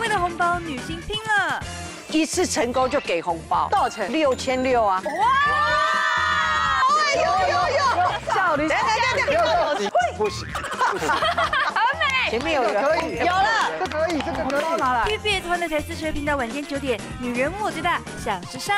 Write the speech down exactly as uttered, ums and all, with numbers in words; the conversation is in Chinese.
为了红包，女星拼了！一次成功就给红包，多少钱？六千六啊！哇！哎呦呦呦！少林，来来来来，不行不行，好美！前面有人，有了，这可以，这个可以。B B S 欢乐台四十二频道晚间九点，女人我最大，想时尚。